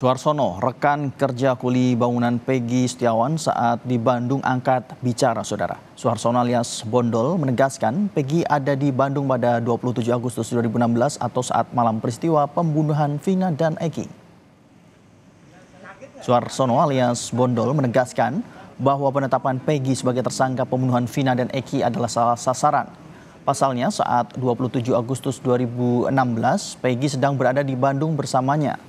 Suharsono, rekan kerja kuli bangunan Pegi Setiawan saat di Bandung angkat bicara, Saudara. Suharsono alias Bondol menegaskan Pegi ada di Bandung pada 27 Agustus 2016 atau saat malam peristiwa pembunuhan Vina dan Eki. Suharsono alias Bondol menegaskan bahwa penetapan Pegi sebagai tersangka pembunuhan Vina dan Eki adalah salah sasaran. Pasalnya saat 27 Agustus 2016 Pegi sedang berada di Bandung bersamanya.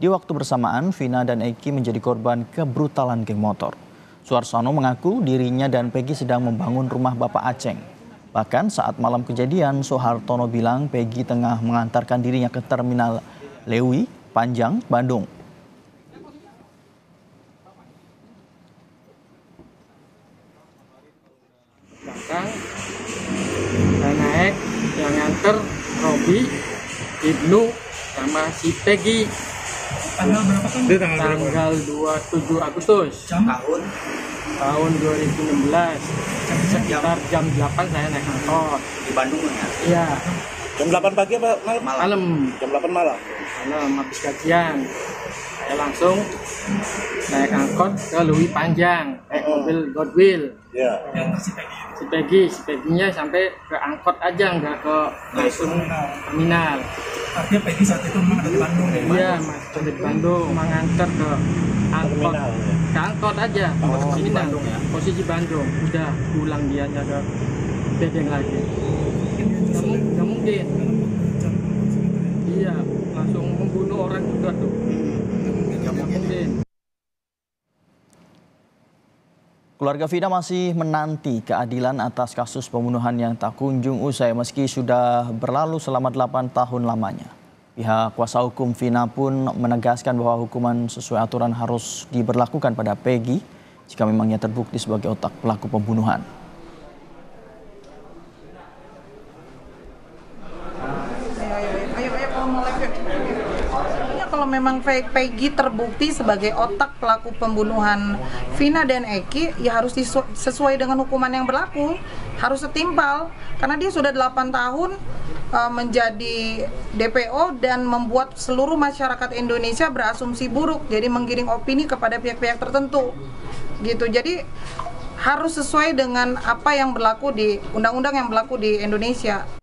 Di waktu bersamaan, Vina dan Eki menjadi korban kebrutalan geng motor. Suharsono mengaku dirinya dan Pegi sedang membangun rumah Bapak Aceng. Bahkan saat malam kejadian, Suharsono bilang Pegi tengah mengantarkan dirinya ke Terminal Leuwi Panjang, Bandung. Belakang, naik, yang nganter Robi, Ibnu, sama si Pegi. Tanggal berapa kan? Tanggal 27 Agustus. Tahun 2016. Sekitar jam 8 saya naik kantor di Bandung ya. Iya. Jam 8 pagi apa malam? Jam 8 malam. Malam habis kajian. Saya langsung naik angkot ke Leuwi Panjang, naik mobil Godwill. Iya. Si Peginya sampai ke angkot aja, nggak ke langsung terminal. Artinya Pegi saat itu memang ada di Bandung ya? Iya, Mas, di Bandung, mengantar ke angkot, aja, posisi Bandung ya? Posisi Bandung, udah pulang dia ke bedeng lagi. Nggak mungkin. Iya, langsung membunuh orang juga tuh. Nggak mungkin. Keluarga Vina masih menanti keadilan atas kasus pembunuhan yang tak kunjung usai meski sudah berlalu selama 8 tahun lamanya. Pihak kuasa hukum Vina pun menegaskan bahwa hukuman sesuai aturan harus diberlakukan pada Pegi jika memangnya terbukti sebagai otak pelaku pembunuhan. Kalau memang Pegi terbukti sebagai otak pelaku pembunuhan Vina dan Eki, ya harus sesuai dengan hukuman yang berlaku, harus setimpal, karena dia sudah 8 tahun menjadi DPO dan membuat seluruh masyarakat Indonesia berasumsi buruk, jadi menggiring opini kepada pihak-pihak tertentu gitu. Jadi harus sesuai dengan apa yang berlaku di undang-undang yang berlaku di Indonesia.